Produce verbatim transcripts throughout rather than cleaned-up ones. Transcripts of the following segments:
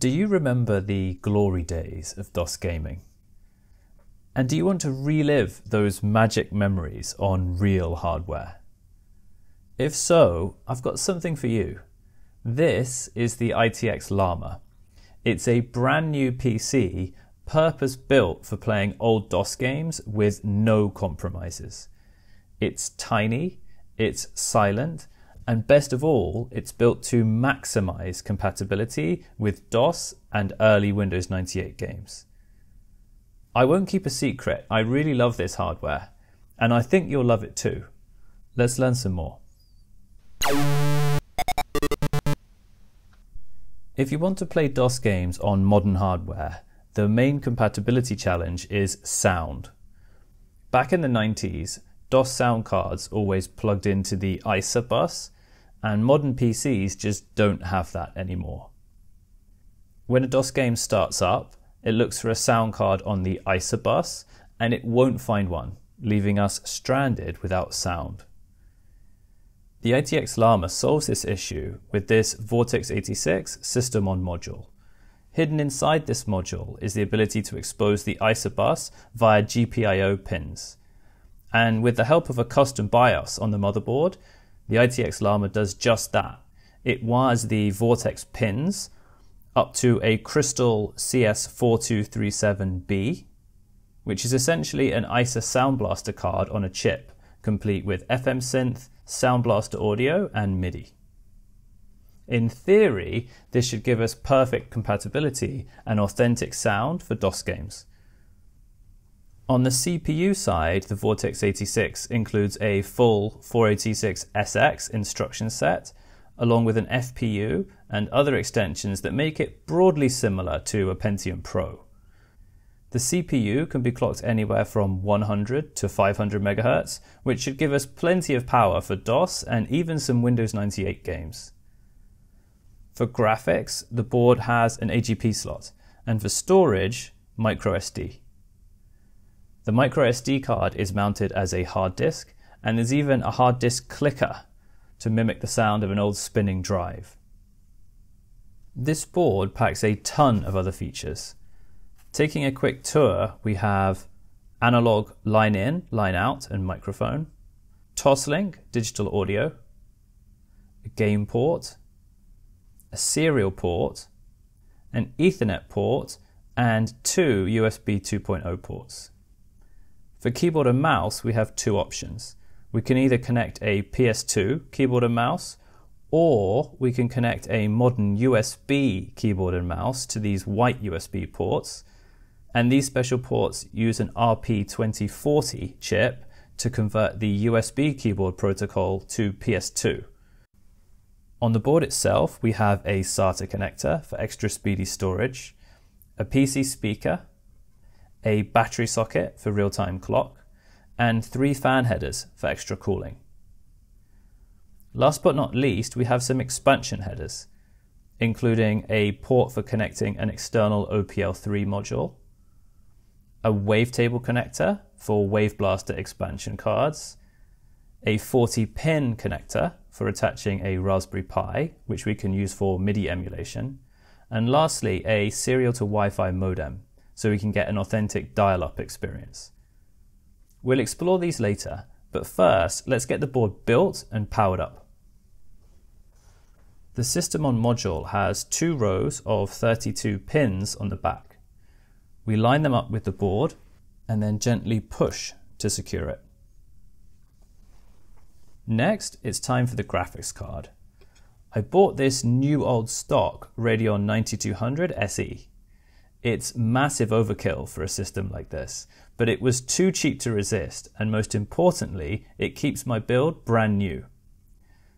Do you remember the glory days of DOS gaming? And do you want to relive those magic memories on real hardware? If so, I've got something for you. This is the I T X Llama. It's a brand new P C purpose-built for playing old DOS games with no compromises. It's tiny, it's silent, and best of all, it's built to maximize compatibility with DOS and early Windows ninety-eight games. I won't keep a secret, I really love this hardware, and I think you'll love it too. Let's learn some more. If you want to play DOS games on modern hardware, the main compatibility challenge is sound. Back in the nineties, DOS sound cards always plugged into the I S A bus, and modern P Cs just don't have that anymore. When a DOS game starts up, it looks for a sound card on the I S A bus, and it won't find one, leaving us stranded without sound. The I T X Llama solves this issue with this Vortex eighty-six system on module. Hidden inside this module is the ability to expose the I S A bus via G P I O pins. And with the help of a custom BIOS on the motherboard, the I T X Llama does just that. It wires the Vortex pins up to a Crystal C S four two three seven B, which is essentially an I S A Sound Blaster card on a chip, complete with F M synth, Sound Blaster audio, and MIDI. In theory, this should give us perfect compatibility and authentic sound for DOS games. On the C P U side, the Vortex eighty-six includes a full four eighty-six S X instruction set, along with an F P U and other extensions that make it broadly similar to a Pentium Pro. The C P U can be clocked anywhere from one hundred to five hundred megahertz, which should give us plenty of power for DOS and even some Windows ninety-eight games. For graphics, the board has an A G P slot, and for storage, micro S D. The micro S D card is mounted as a hard disk, and there's even a hard disk clicker to mimic the sound of an old spinning drive. This board packs a ton of other features. Taking a quick tour, we have analog line in, line out, and microphone, Toslink digital audio, a game port, a serial port, an Ethernet port, and two U S B two point oh ports. For keyboard and mouse, we have two options. We can either connect a P S two keyboard and mouse, or we can connect a modern U S B keyboard and mouse to these white U S B ports, and these special ports use an R P twenty forty chip to convert the U S B keyboard protocol to P S two. On the board itself, we have a SATA connector for extra speedy storage, a P C speaker, a battery socket for real-time clock, and three fan headers for extra cooling. Last but not least, we have some expansion headers, including a port for connecting an external O P L three module, a wavetable connector for WaveBlaster expansion cards, a forty pin connector for attaching a Raspberry Pi, which we can use for MIDI emulation, and lastly, a serial to Wi-Fi modem, so we can get an authentic dial-up experience. We'll explore these later, but first, let's get the board built and powered up. The system on module has two rows of thirty-two pins on the back. We line them up with the board and then gently push to secure it. Next, it's time for the graphics card. I bought this new old stock Radeon ninety-two hundred S E. It's massive overkill for a system like this, but it was too cheap to resist, and most importantly, it keeps my build brand new.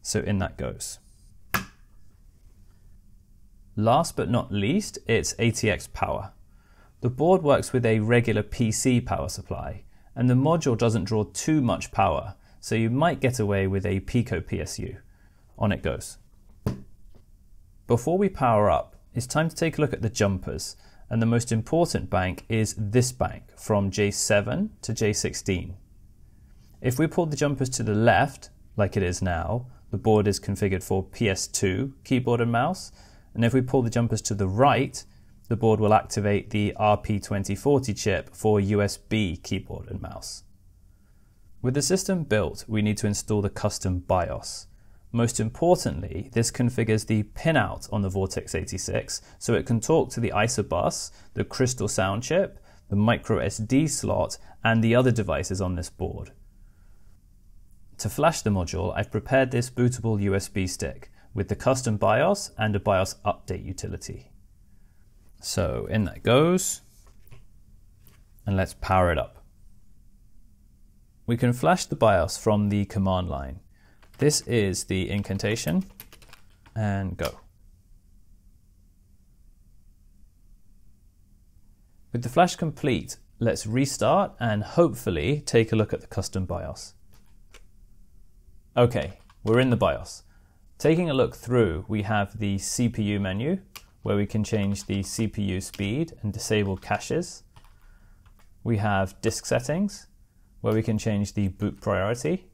So in that goes. Last but not least, it's A T X power. The board works with a regular P C power supply, and the module doesn't draw too much power, so you might get away with a Pico P S U. On it goes. Before we power up, it's time to take a look at the jumpers. And the most important bank is this bank, from J seven to J sixteen. If we pull the jumpers to the left, like it is now, the board is configured for P S two keyboard and mouse, And if we pull the jumpers to the right, the board will activate the R P twenty forty chip for U S B keyboard and mouse. With the system built, we need to install the custom BIOS. Most importantly, this configures the pinout on the Vortex eighty-six so it can talk to the I S A bus, the Crystal sound chip, the micro S D slot, and the other devices on this board. To flash the module, I've prepared this bootable U S B stick with the custom BIOS and a BIOS update utility. So in that goes, and let's power it up. We can flash the BIOS from the command line. This is the incantation, and go. With the flash complete, let's restart and hopefully take a look at the custom BIOS. Okay, we're in the BIOS. Taking a look through, we have the C P U menu, where we can change the C P U speed and disable caches. We have disk settings, where we can change the boot priority.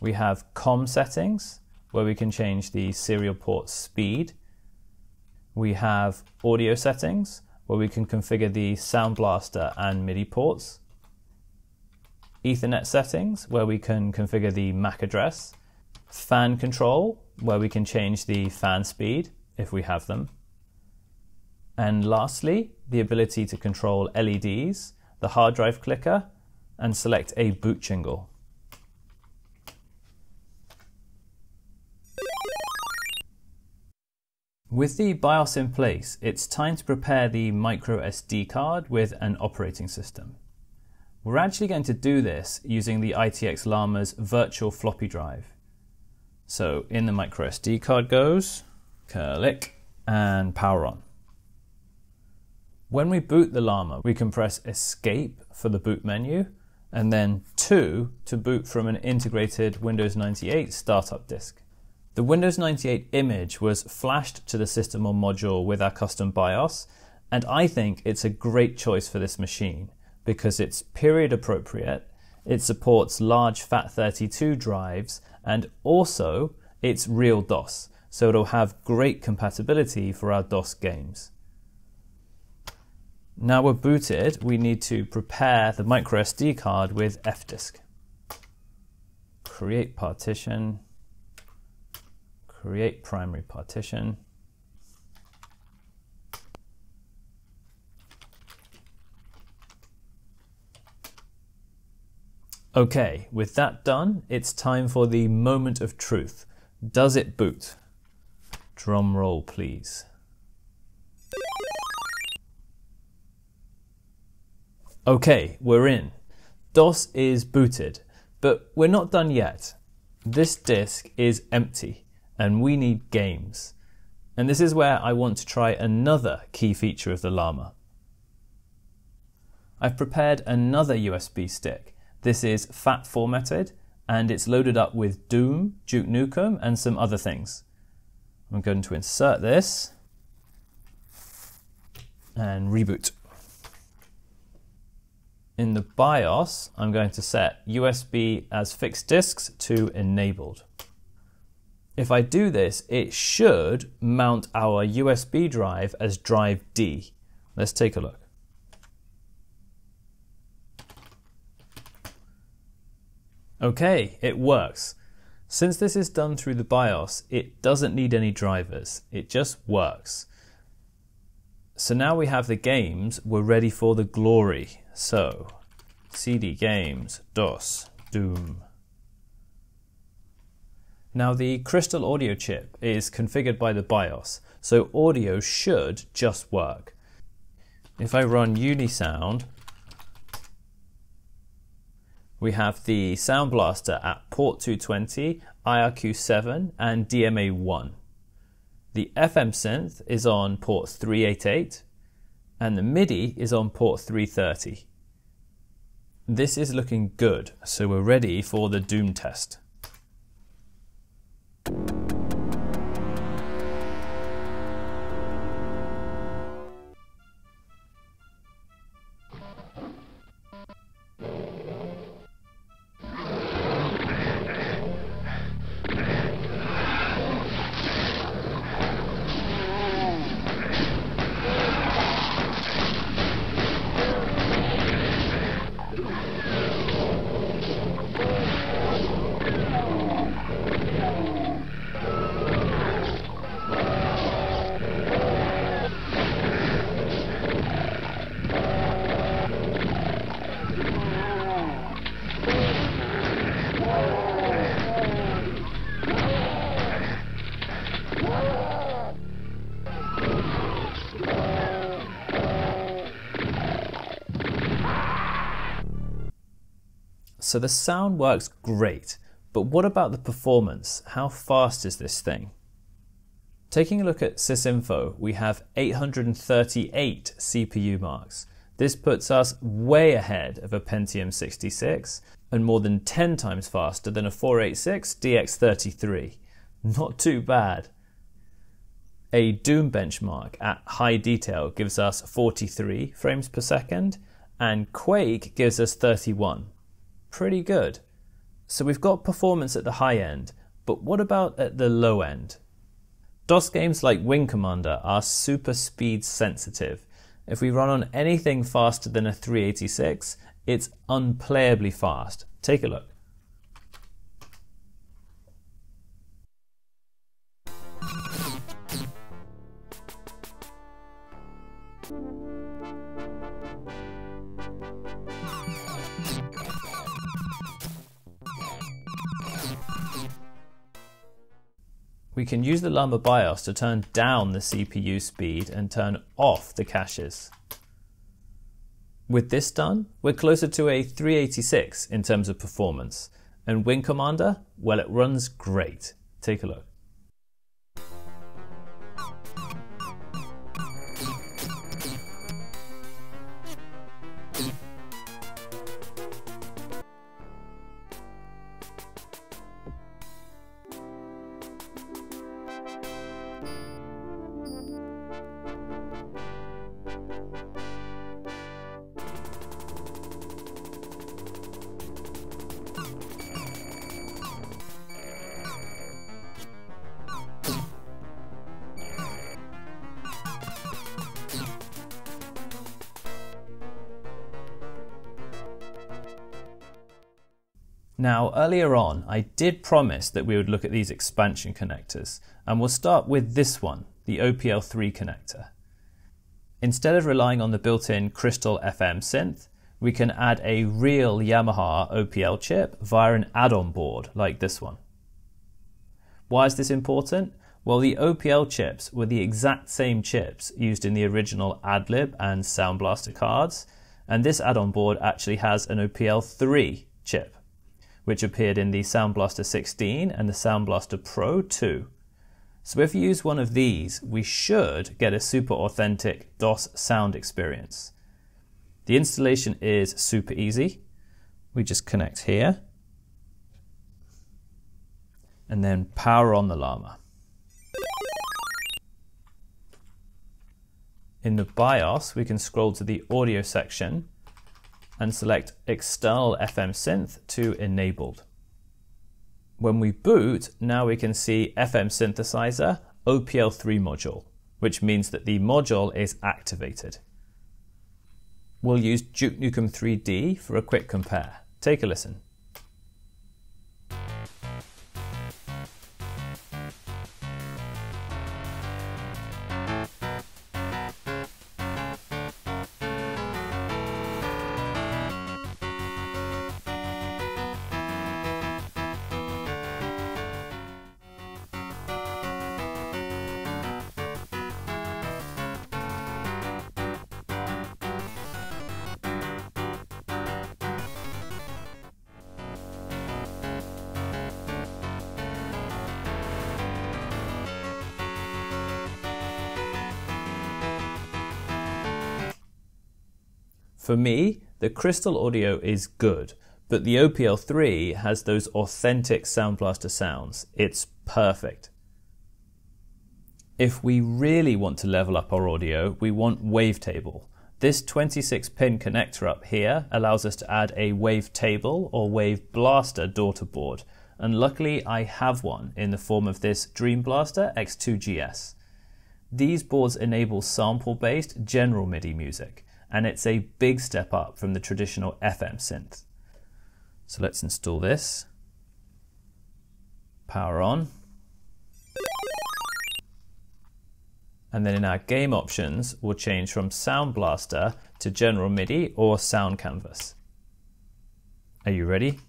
We have COM settings, where we can change the serial port speed. We have audio settings, where we can configure the Sound Blaster and MIDI ports. Ethernet settings, where we can configure the M A C address. Fan control, where we can change the fan speed, if we have them. And lastly, the ability to control L E Ds, the hard drive clicker, and select a boot jingle. With the BIOS in place, it's time to prepare the micro S D card with an operating system. We're actually going to do this using the I T X Llama's virtual floppy drive. So in the micro S D card goes, click, and power on. When we boot the Llama, we can press Escape for the boot menu, and then two to boot from an integrated Windows ninety-eight startup disk. The Windows ninety-eight image was flashed to the system or module with our custom BIOS, and I think it's a great choice for this machine because it's period appropriate, it supports large FAT thirty-two drives, and also it's real DOS, so it'll have great compatibility for our DOS games. Now we're booted, we need to prepare the micro S D card with F disk. Create partition. Create primary partition. Okay, with that done, it's time for the moment of truth. Does it boot? Drum roll, please. Okay, we're in. DOS is booted, but we're not done yet. This disk is empty, and we need games. And this is where I want to try another key feature of the Llama. I've prepared another U S B stick. This is FAT formatted, and it's loaded up with Doom, Duke Nukem, and some other things. I'm going to insert this and reboot. In the BIOS, I'm going to set U S B as fixed disks to enabled. If I do this, it should mount our U S B drive as drive D. Let's take a look. Okay, it works. Since this is done through the BIOS, it doesn't need any drivers. It just works. So now we have the games, we're ready for the glory. So, C D games, DOS, Doom. Now the Crystal audio chip is configured by the BIOS, so audio should just work. If I run Unisound, we have the Sound Blaster at port two twenty, I R Q seven, and D M A one. The F M synth is on port three eighty-eight, and the MIDI is on port three thirty. This is looking good, so we're ready for the Doom test. So the sound works great, but what about the performance? How fast is this thing? Taking a look at sysinfo, we have eight hundred thirty-eight C P U marks. This puts us way ahead of a Pentium sixty-six and more than ten times faster than a four eighty-six D X thirty-three. Not too bad. A Doom benchmark at high detail gives us forty-three frames per second, and Quake gives us thirty-one. Pretty good. So we've got performance at the high end, but what about at the low end? DOS games like Wing Commander are super speed sensitive. If we run on anything faster than a three eighty-six, it's unplayably fast. Take a look. We can use the Llama BIOS to turn down the C P U speed and turn off the caches. With this done, we're closer to a three eighty-six in terms of performance. And Wing Commander, well, it runs great. Take a look. Now, earlier on, I did promise that we would look at these expansion connectors, and we'll start with this one, the O P L three connector. Instead of relying on the built-in Crystal F M synth, we can add a real Yamaha O P L chip via an add-on board like this one. Why is this important? Well, the O P L chips were the exact same chips used in the original AdLib and Sound Blaster cards, and this add-on board actually has an O P L three chip, which appeared in the Sound Blaster sixteen and the Sound Blaster Pro two. So if you use one of these, we should get a super authentic DOS sound experience. The installation is super easy. We just connect here and then power on the Llama. In the BIOS, we can scroll to the audio section and select external F M synth to enabled. When we boot, now we can see F M synthesizer O P L three module, which means that the module is activated. We'll use Duke Nukem three D for a quick compare. Take a listen. For me, the Crystal audio is good, but the O P L three has those authentic Sound Blaster sounds. It's perfect. If we really want to level up our audio, we want wavetable. This twenty-six pin connector up here allows us to add a wavetable or WaveBlaster daughter board, and luckily I have one in the form of this Dream Blaster X two G S. These boards enable sample-based general MIDI music, and it's a big step up from the traditional F M synth. So let's install this. Power on. And then in our game options, we'll change from Sound Blaster to General MIDI or Sound Canvas. Are you ready?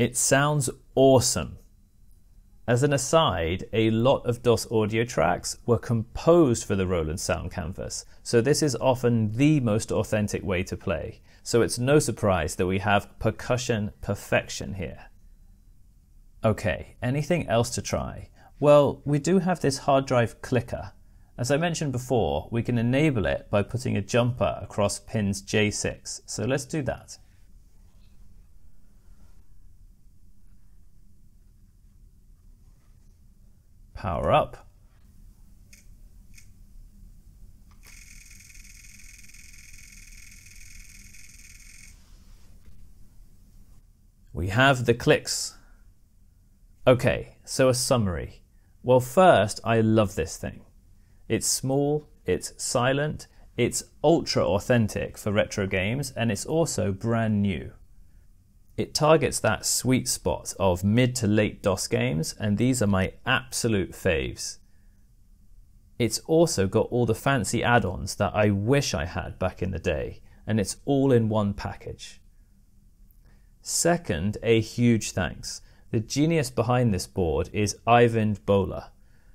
It sounds awesome. As an aside, a lot of D O S audio tracks were composed for the Roland Sound Canvas, so this is often the most authentic way to play, so it's no surprise that we have percussion perfection here. Okay, anything else to try? Well, we do have this hard drive clicker. As I mentioned before, we can enable it by putting a jumper across pins J six, so let's do that. Power up. We have the clicks. Okay, so a summary. Well, first, I love this thing. It's small, it's silent, it's ultra authentic for retro games, and it's also brand new. It targets that sweet spot of mid to late D O S games, and these are my absolute faves. It's also got all the fancy add-ons that I wish I had back in the day, and it's all in one package. Second, a huge thanks. The genius behind this board is Eivind Bohler.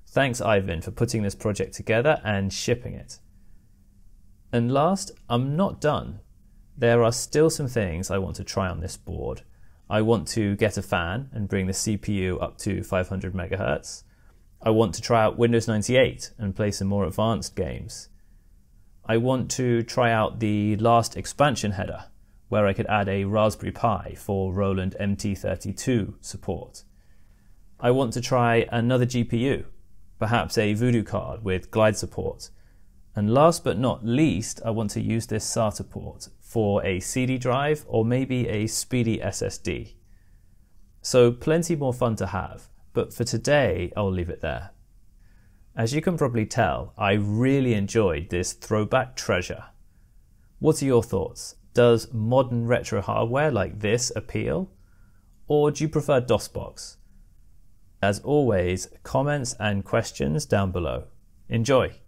Thanks, Eivind, for putting this project together and shipping it. And last, I'm not done. There are still some things I want to try on this board. I want to get a fan and bring the C P U up to five hundred megahertz. I want to try out Windows ninety-eight and play some more advanced games. I want to try out the last expansion header, where I could add a Raspberry Pi for Roland M T thirty-two support. I want to try another G P U, perhaps a Voodoo card with glide support. And last but not least, I want to use this SATA port for a C D drive or maybe a speedy S S D. So plenty more fun to have, but for today, I'll leave it there. As you can probably tell, I really enjoyed this throwback treasure. What are your thoughts? Does modern retro hardware like this appeal? Or do you prefer DOSBox? As always, comments and questions down below. Enjoy.